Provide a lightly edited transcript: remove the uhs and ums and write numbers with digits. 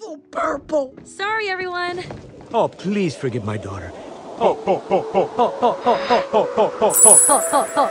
Full purple. Sorry, everyone. Oh, please forgive my daughter. Oh, oh, oh, oh, oh, oh, oh, oh, oh, oh, oh,